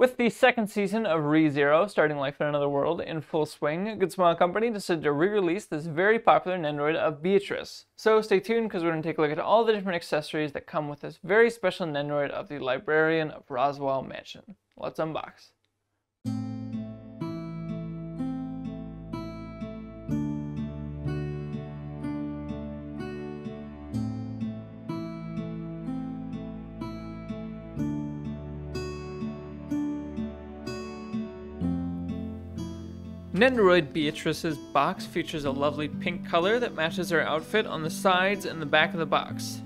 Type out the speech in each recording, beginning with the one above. With the second season of Re:Zero, Starting Life in Another World, in full swing, Good Smile Company decided to re-release this very popular Nendoroid of Beatrice. So stay tuned, because we're going to take a look at all the different accessories that come with this very special Nendoroid of the librarian of Roswaal Mansion. Let's unbox. Nendoroid Beatrice's box features a lovely pink color that matches her outfit on the sides and the back of the box.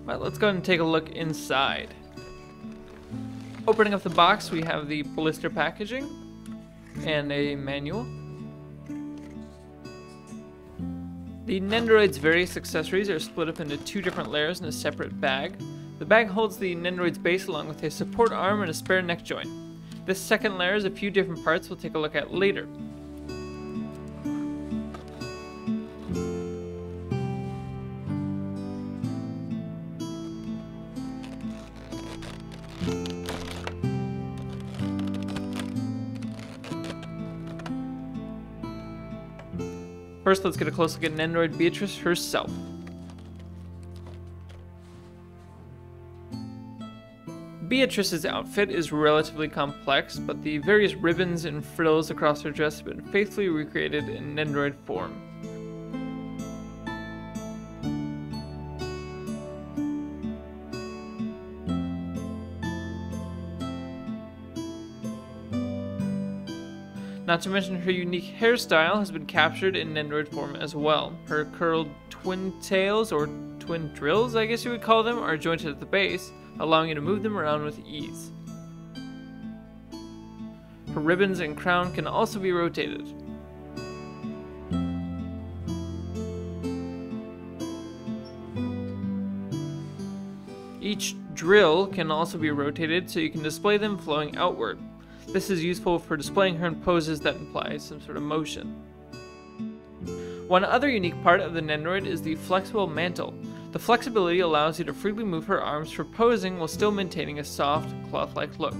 Alright, let's go ahead and take a look inside. Opening up the box, we have the blister packaging and a manual. The Nendoroid's various accessories are split up into two different layers in a separate bag. The bag holds the Nendoroid's base along with a support arm and a spare neck joint. This second layer is a few different parts we'll take a look at later. First, let's get a close look at Nendoroid Beatrice herself. Beatrice's outfit is relatively complex, but the various ribbons and frills across her dress have been faithfully recreated in Nendoroid form. Not to mention, her unique hairstyle has been captured in Nendoroid form as well. Her curled twin tails, or twin drills I guess you would call them, are jointed at the base, allowing you to move them around with ease. Her ribbons and crown can also be rotated. Each drill can also be rotated so you can display them flowing outward. This is useful for displaying her in poses that imply some sort of motion. One other unique part of the Nendoroid is the flexible mantle. The flexibility allows you to freely move her arms for posing while still maintaining a soft, cloth-like look.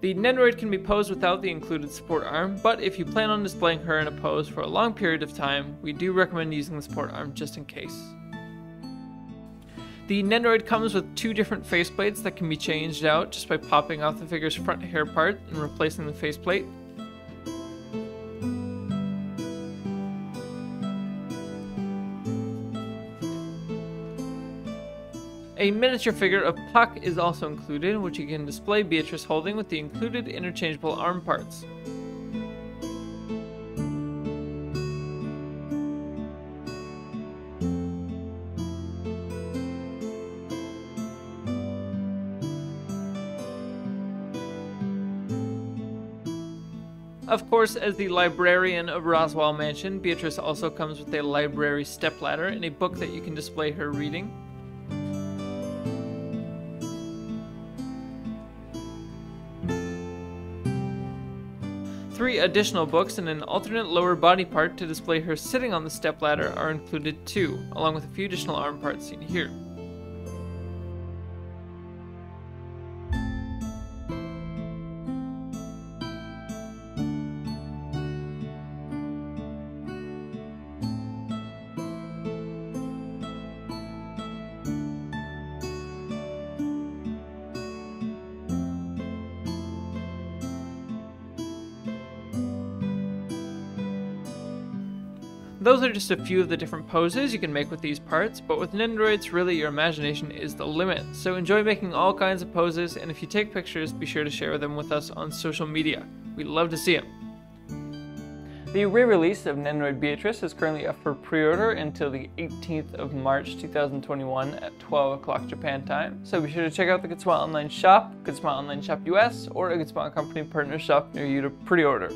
The Nendoroid can be posed without the included support arm, but if you plan on displaying her in a pose for a long period of time, we do recommend using the support arm just in case. The Nendoroid comes with two different faceplates that can be changed out just by popping off the figure's front hair part and replacing the faceplate. A miniature figure of Puck is also included, which you can display Beatrice holding with the included interchangeable arm parts. Of course, as the librarian of Roswaal Mansion, Beatrice also comes with a library stepladder and a book that you can display her reading. Three additional books and an alternate lower body part to display her sitting on the stepladder are included too, along with a few additional arm parts seen here. Those are just a few of the different poses you can make with these parts, but with Nendoroids, really your imagination is the limit, so enjoy making all kinds of poses, and if you take pictures, be sure to share them with us on social media. We'd love to see them. The re-release of Nendoroid Beatrice is currently up for pre-order until the 18th of March 2021 at 12 o'clock Japan time, so be sure to check out the Good Smile Online Shop, Good Smile Online Shop US, or a Good Smile Company partner shop near you to pre-order.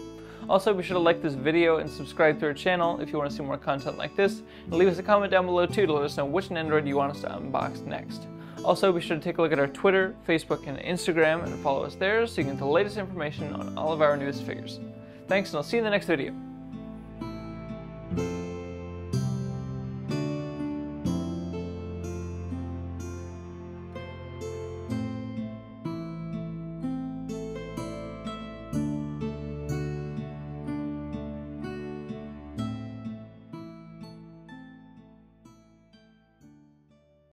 Also, be sure to like this video and subscribe to our channel if you want to see more content like this, and leave us a comment down below too to let us know which Nendoroid you want us to unbox next. Also, be sure to take a look at our Twitter, Facebook, and Instagram and follow us there so you can get the latest information on all of our newest figures. Thanks, and I'll see you in the next video.